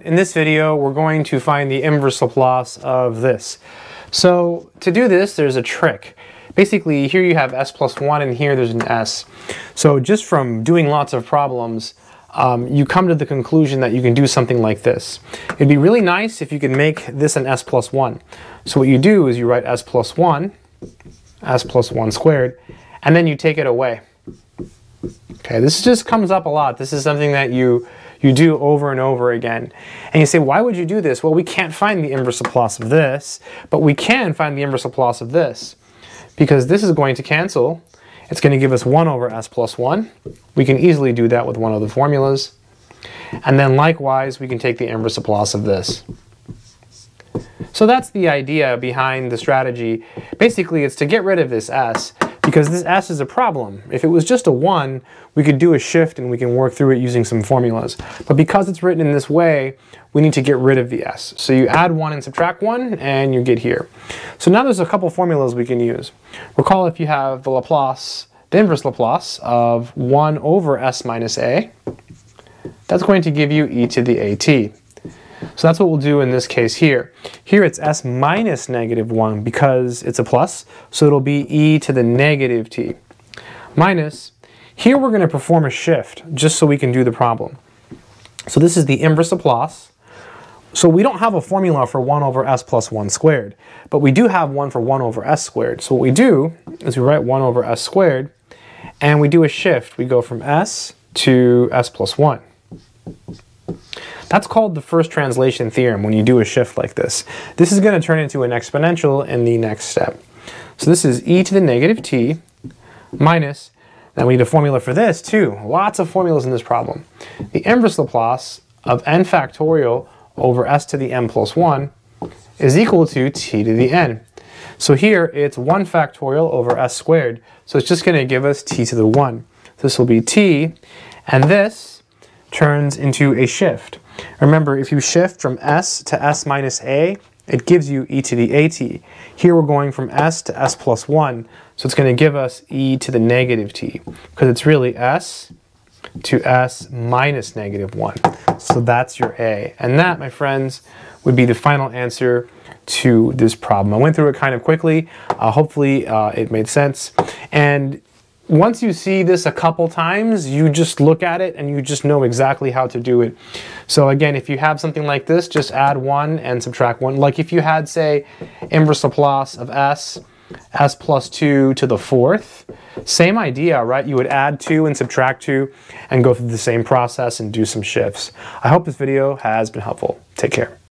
In this video, we're going to find the inverse Laplace of this. So to do this, there's a trick. Basically, here you have s plus 1 and here there's an s. So just from doing lots of problems, you come to the conclusion that you can do something like this. It'd be really nice if you could make this an s plus 1. So what you do is you write s plus 1 squared, and then you take it away. Okay, this just comes up a lot. This is something that you do over and over again. And you say, why would you do this? Well, we can't find the inverse Laplace of this, but we can find the inverse Laplace of this, because this is going to cancel. It's going to give us 1 over s plus 1. We can easily do that with one of the formulas. And then likewise, we can take the inverse Laplace of this. So that's the idea behind the strategy. Basically, it's to get rid of this s, because this s is a problem. If it was just a 1, we could do a shift and we can work through it using some formulas. But because it's written in this way, we need to get rid of the s. So you add 1 and subtract 1 and you get here. So now there's a couple formulas we can use. Recall, if you have the inverse Laplace of 1 over s minus a, that's going to give you e to the at. So that's what we'll do in this case here. Here it's s minus negative 1 because it's a plus, so it'll be e to the negative t. Minus, here we're going to perform a shift just so we can do the problem. So this is the inverse Laplace. So we don't have a formula for 1 over s plus 1 squared, but we do have one for 1 over s squared. So what we do is we write 1 over s squared, and we do a shift. We go from s to s plus 1. That's called the first translation theorem when you do a shift like this. This is going to turn into an exponential in the next step. So this is e to the negative t minus, and we need a formula for this too. Lots of formulas in this problem. The inverse Laplace of n factorial over s to the n plus 1 is equal to t to the n. So here it's 1 factorial over s squared. So it's just going to give us t to the 1. This will be t, and this turns into a shift. Remember, if you shift from s to s minus a, it gives you e to the at. Here we're going from s to s plus 1, so it's going to give us e to the negative t, because it's really s to s minus negative 1. So that's your a. And that, my friends, would be the final answer to this problem. I went through it kind of quickly. Hopefully it made sense. And once you see this a couple times, you just look at it and you just know exactly how to do it. So again, if you have something like this, just add 1 and subtract 1. Like if you had, say, inverse Laplace of s plus 2 to the 4th, same idea, right? You would add 2 and subtract 2 and go through the same process and do some shifts. I hope this video has been helpful. Take care.